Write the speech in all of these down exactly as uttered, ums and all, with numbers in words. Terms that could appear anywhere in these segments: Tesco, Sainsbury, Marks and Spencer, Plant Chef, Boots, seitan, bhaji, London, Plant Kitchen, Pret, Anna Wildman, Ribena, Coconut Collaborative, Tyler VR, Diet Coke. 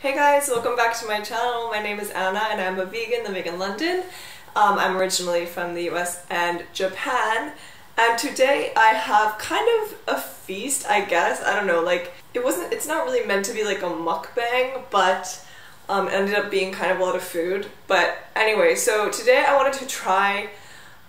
Hey guys, welcome back to my channel. My name is Anna and I'm a vegan living in London. Um, I'm originally from the U S and Japan, and today I have kind of a feast, I guess. I don't know, like, it wasn't, it's not really meant to be like a mukbang, but um, it ended up being kind of a lot of food. But anyway, so today I wanted to try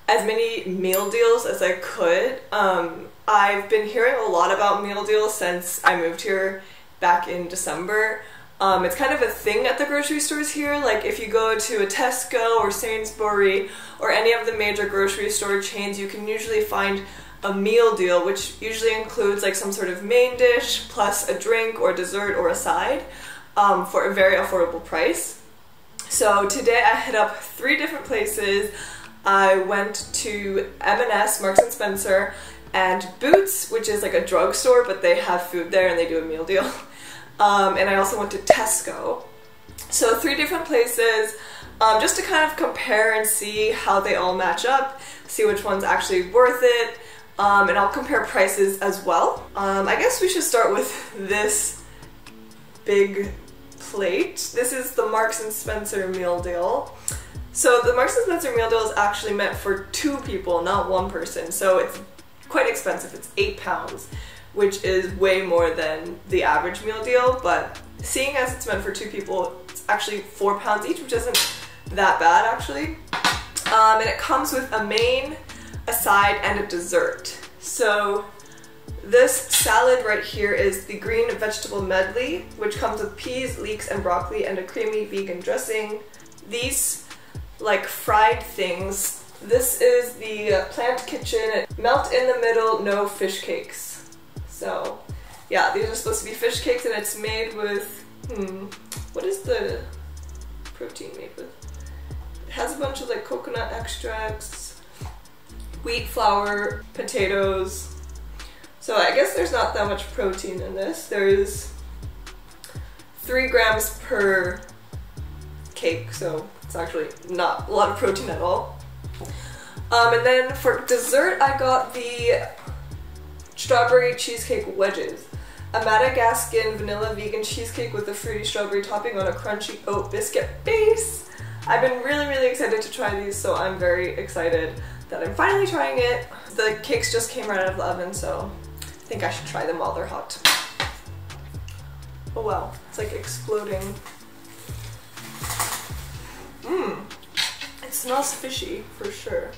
as many meal deals as I could. Um, I've been hearing a lot about meal deals since I moved here back in December. Um, it's kind of a thing at the grocery stores here. Like, if you go to a Tesco or Sainsbury or any of the major grocery store chains, you can usually find a meal deal, which usually includes like some sort of main dish plus a drink or dessert or a side um, for a very affordable price. So today I hit up three different places. I went to M and S, Marks and Spencer, and Boots, which is like a drugstore, but they have food there and they do a meal deal. Um, and I also went to Tesco. So three different places, um, just to kind of compare and see how they all match up, see which one's actually worth it, um, and I'll compare prices as well. Um, I guess we should start with this big plate. This is the Marks and Spencer meal deal. So the Marks and Spencer meal deal is actually meant for two people, not one person, so it's quite expensive. It's eight pounds. Which is way more than the average meal deal, but seeing as it's meant for two people, it's actually four pounds each, which isn't that bad actually. Um, and it comes with a main, a side, and a dessert. So this salad right here is the green vegetable medley, which comes with peas, leeks, and broccoli, and a creamy vegan dressing. These like fried things. This is the Plant Kitchen melt in the middle, no fish cakes. So, yeah, these are supposed to be fish cakes, and it's made with, hmm, what is the protein made with? It has a bunch of like coconut extracts, wheat flour, potatoes. So I guess there's not that much protein in this. There's three grams per cake, so it's actually not a lot of protein at all. Um, and then for dessert, I got the strawberry cheesecake wedges, a Madagascan vanilla vegan cheesecake with a fruity strawberry topping on a crunchy oat biscuit base. I've been really, really excited to try these, so I'm very excited that I'm finally trying it. The cakes just came right out of the oven, so I think I should try them while they're hot. Oh wow, it's like exploding. Mmm, it smells fishy for sure.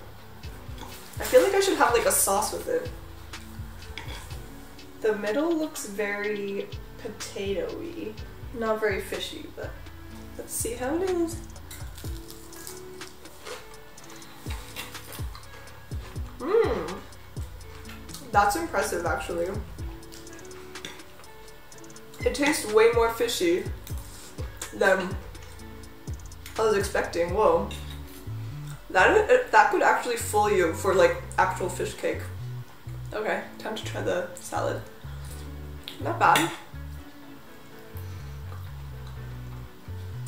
I feel like I should have like a sauce with it. The middle looks very potato-y. Not very fishy, but let's see how it is. Mmm. That's impressive, actually. It tastes way more fishy than I was expecting. Whoa. That, that could actually fool you for like actual fish cake. Okay, time to try the salad. Not bad.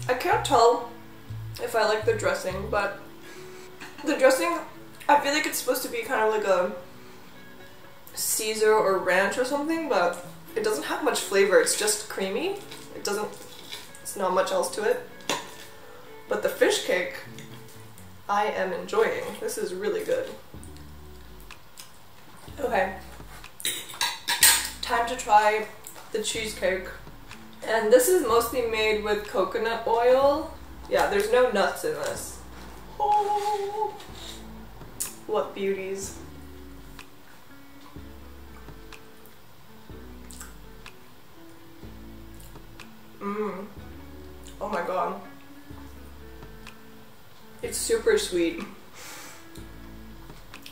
I can't tell if I like the dressing, but the dressing, I feel like it's supposed to be kind of like a Caesar or ranch or something, but it doesn't have much flavor. It's just creamy. It doesn't, it's not much else to it. But the fish cake, I am enjoying. This is really good. Okay, time to try the cheesecake. And this is mostly made with coconut oil. Yeah, there's no nuts in this. Oh, what beauties. Mmm. Oh my god. It's super sweet.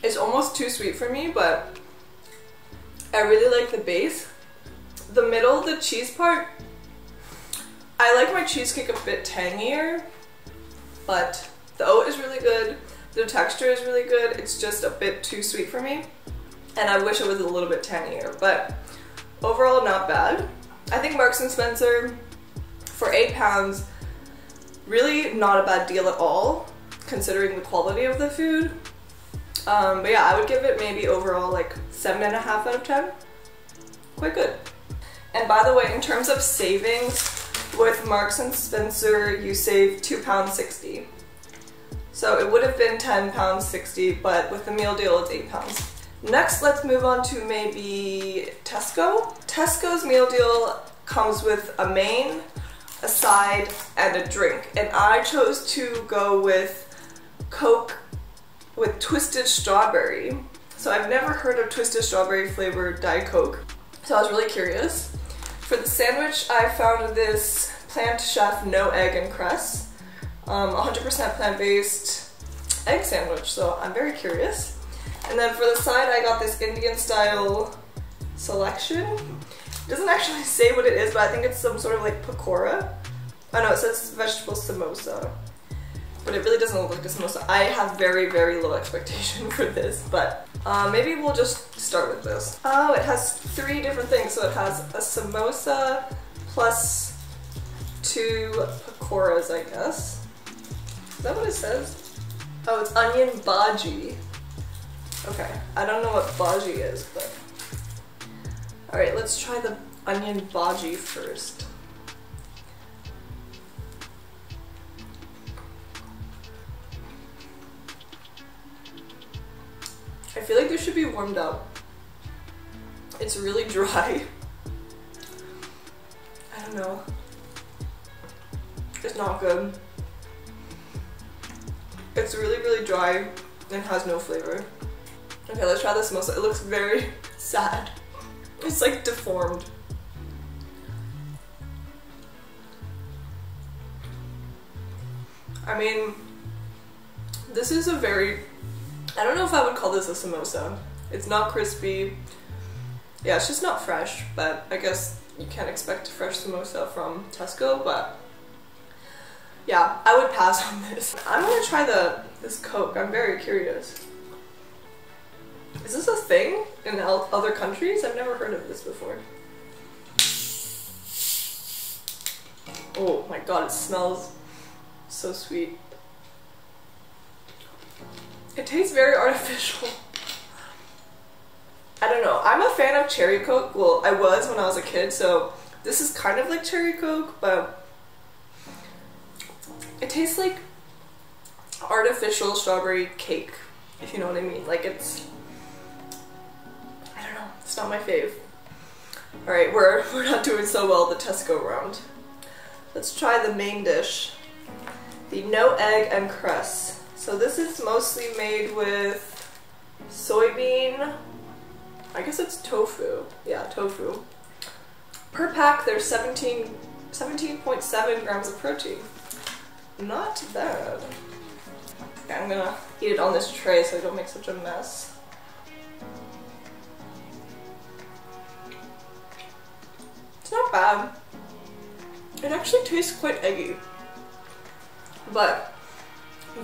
It's almost too sweet for me, but I really like the base. The middle, the cheese part, I like my cheesecake a bit tangier, but the oat is really good, the texture is really good, it's just a bit too sweet for me, and I wish it was a little bit tangier, but overall not bad. I think Marks and Spencer, for eight pounds, really not a bad deal at all, considering the quality of the food. Um, but yeah, I would give it maybe overall like seven and a half out of ten. Quite good. And by the way, in terms of savings, With Marks and Spencer, you save two pounds sixty. So it would have been ten pounds sixty, but with the meal deal, it's eight pounds. Next, let's move on to maybe Tesco. Tesco's meal deal comes with a main, a side, and a drink. And I chose to go with Coke with twisted strawberry. So I've never heard of twisted strawberry flavored Diet Coke, so I was really curious. For the sandwich, I found this Plant Chef no egg and cress, um, one hundred percent plant-based egg sandwich, so I'm very curious. And then for the side, I got this Indian style selection. It doesn't actually say what it is, but I think it's some sort of like pakora. Oh no, it says vegetable samosa, but it really doesn't look like a samosa. I have very, very low expectation for this, but uh, maybe we'll just start with this. Oh, it has three different things. So it has a samosa plus two pakoras, I guess. Is that what it says? Oh, it's onion bhaji. Okay, I don't know what bhaji is, but... Alright, let's try the onion bhaji first. I feel like this should be warmed up. It's really dry. I don't know. It's not good. It's really, really dry and has no flavor. Okay, let's try the samosa. It looks very sad. It's like deformed. I mean, this is a very... I don't know if I would call this a samosa. It's not crispy. Yeah, it's just not fresh, but I guess you can't expect a fresh samosa from Tesco, but yeah, I would pass on this. I'm gonna try the this Coke. I'm very curious. Is this a thing in other countries? I've never heard of this before. Oh my god, it smells so sweet. It tastes very artificial. I don't know. I'm a fan of cherry Coke. Well, I was when I was a kid, so this is kind of like cherry Coke, but it tastes like artificial strawberry cake, if you know what I mean. Like, it's... I don't know. It's not my fave. Alright, we're, we're not doing so well the Tesco round. Let's try the main dish. The no egg and cress. So this is mostly made with soybean, I guess it's tofu, yeah, tofu. Per pack there's seventeen point seven grams of protein. Not bad. Okay, I'm gonna eat it on this tray so I don't make such a mess. It's not bad. It actually tastes quite eggy, but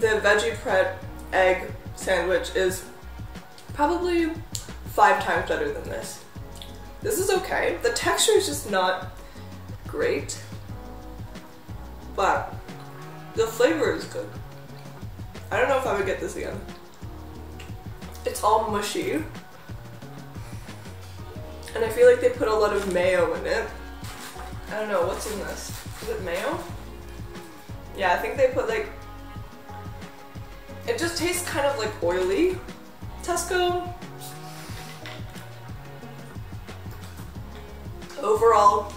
the veggie pret egg sandwich is probably five times better than this. This is okay. The texture is just not great, but the flavor is good. I don't know if I would get this again. It's all mushy, and I feel like they put a lot of mayo in it. I don't know, what's in this? Is it mayo? Yeah, I think they put like... It just tastes kind of like oily. Tesco. Overall,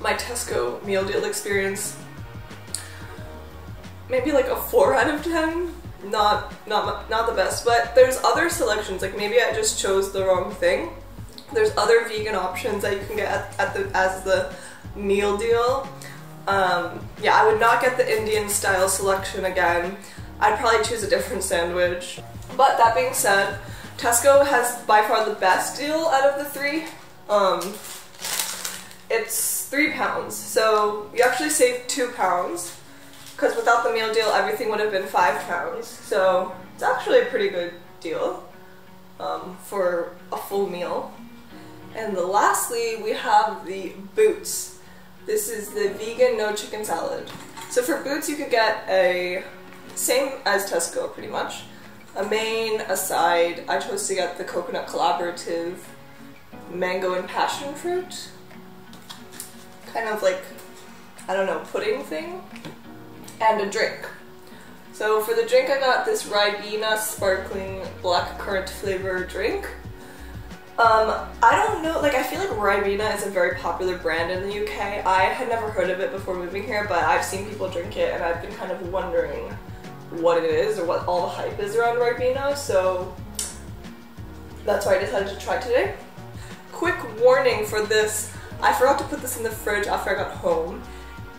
my Tesco meal deal experience, maybe like a four out of ten. Not, not, not the best, but there's other selections. Like maybe I just chose the wrong thing. There's other vegan options that you can get at, at the, as the meal deal. Um, yeah, I would not get the Indian style selection again. I'd probably choose a different sandwich. But that being said, Tesco has by far the best deal out of the three. Um, it's three pounds, so you actually save two pounds, because without the meal deal, everything would have been five pounds. So it's actually a pretty good deal um, for a full meal. And lastly, we have the Boots. This is the vegan no chicken salad. So for Boots, you could get a... same as Tesco, pretty much. A main, a side. I chose to get the Coconut Collaborative mango and passion fruit. Kind of like I don't know, pudding thing, and a drink. So for the drink I got this Ribena sparkling blackcurrant flavored drink. Um, I don't know, like I feel like Ribena is a very popular brand in the U K. I had never heard of it before moving here, but I've seen people drink it and I've been kind of wondering what it is or what all the hype is around Ribena, so that's why I decided to try today. Quick warning for this, I forgot to put this in the fridge after I got home,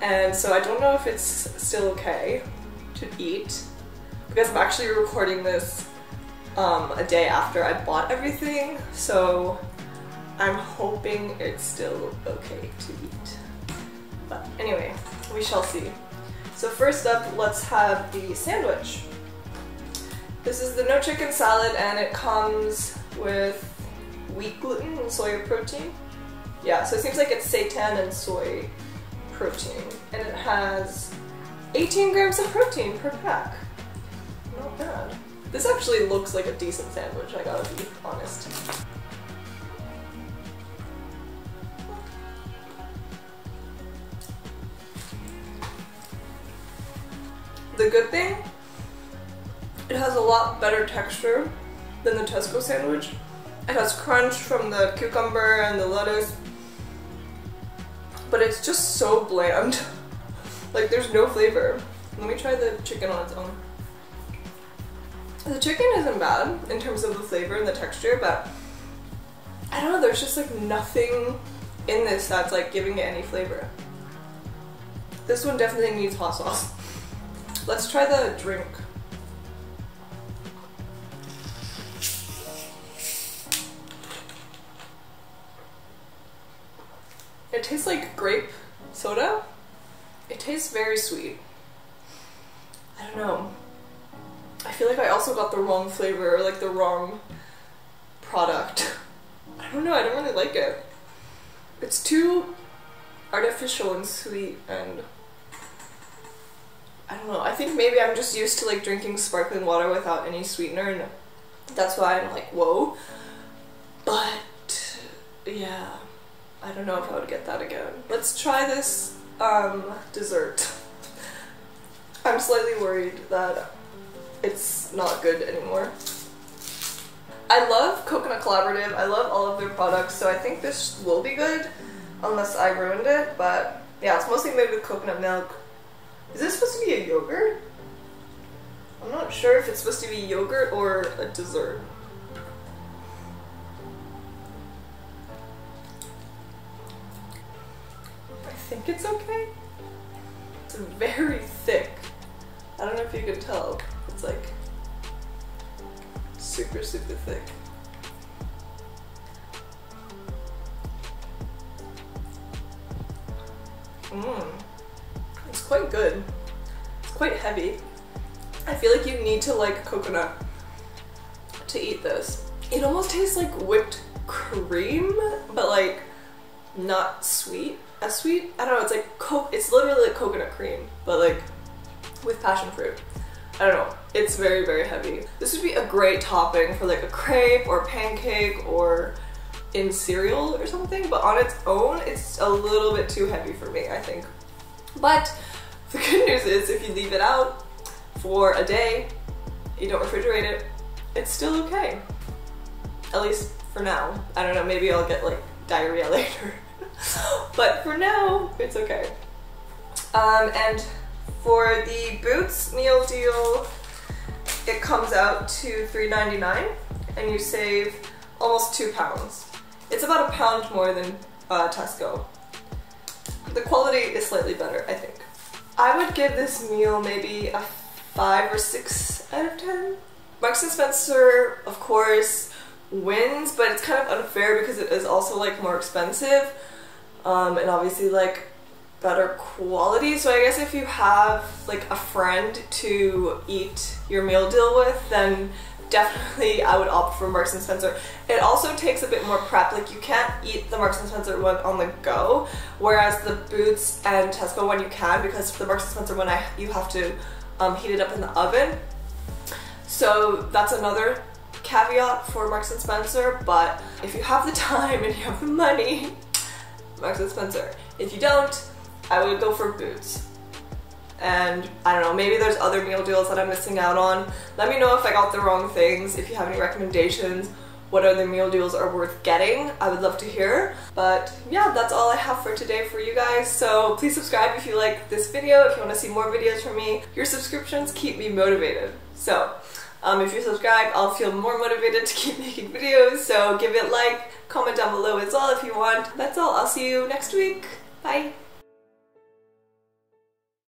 and so I don't know if it's still okay to eat, because I'm actually recording this um, a day after I bought everything, so I'm hoping it's still okay to eat. But anyway, we shall see. So first up, let's have the sandwich. This is the no chicken salad and it comes with wheat gluten and soy protein. Yeah, so it seems like it's seitan and soy protein, and it has eighteen grams of protein per pack. Not bad. This actually looks like a decent sandwich, I gotta be honest. The good thing, it has a lot better texture than the Tesco sandwich. It has crunch from the cucumber and the lettuce, but it's just so bland. Like, there's no flavor. Let me try the chicken on its own. The chicken isn't bad in terms of the flavor and the texture, but I don't know, there's just like nothing in this that's like giving it any flavor. This one definitely needs hot sauce. Let's try the drink. It tastes like grape soda. It tastes very sweet. I don't know. I feel like I also got the wrong flavor, or like the wrong product. I don't know, I don't really like it. It's too artificial and sweet, and I don't know. I think maybe I'm just used to like drinking sparkling water without any sweetener, and that's why I'm like, whoa. But yeah, I don't know if I would get that again. Let's try this um, dessert. I'm slightly worried that it's not good anymore. I love Coconut Collaborative. I love all of their products, so I think this will be good unless I ruined it, but yeah, it's mostly made with coconut milk. Is this supposed to be a yogurt? I'm not sure if it's supposed to be yogurt or a dessert. I think it's okay. It's very thick. I don't know if you can tell. It's like super, super thick. Mmm. It's quite good. It's quite heavy. I feel like you need to like coconut to eat this. It almost tastes like whipped cream, but like not sweet. As sweet? I don't know, it's like co it's literally like coconut cream, but like with passion fruit. I don't know, it's very, very heavy. This would be a great topping for like a crepe or pancake or in cereal or something, but on its own, it's a little bit too heavy for me, I think. But the good news is if you leave it out for a day, you don't refrigerate it, it's still okay. At least for now. I don't know, maybe I'll get like diarrhea later. But for now, it's okay. Um, and for the Boots meal deal, it comes out to three ninety-nine, and you save almost two pounds. It's about a pound more than uh, Tesco. The quality is slightly better, I think. I would give this meal maybe a five or six out of ten. Marks and Spencer, of course, wins, but it's kind of unfair because it is also like more expensive. Um, and obviously like better quality, so I guess if you have like a friend to eat your meal deal with, then definitely I would opt for Marks and Spencer. It also takes a bit more prep, like you can't eat the Marks and Spencer one on the go, whereas the Boots and Tesco one you can, because for the Marks and Spencer one I, you have to um, heat it up in the oven. So that's another caveat for Marks and Spencer, but if you have the time and you have the money, Marks and Spencer. If you don't, I would go for Boots. And I don't know, maybe there's other meal deals that I'm missing out on. Let me know if I got the wrong things, if you have any recommendations, what other meal deals are worth getting. I would love to hear. But yeah, that's all I have for today for you guys. So please subscribe if you like this video, if you want to see more videos from me. Your subscriptions keep me motivated. So um, if you subscribe, I'll feel more motivated to keep making videos. So give it a like, comment down below as well if you want. That's all. I'll see you next week. Bye.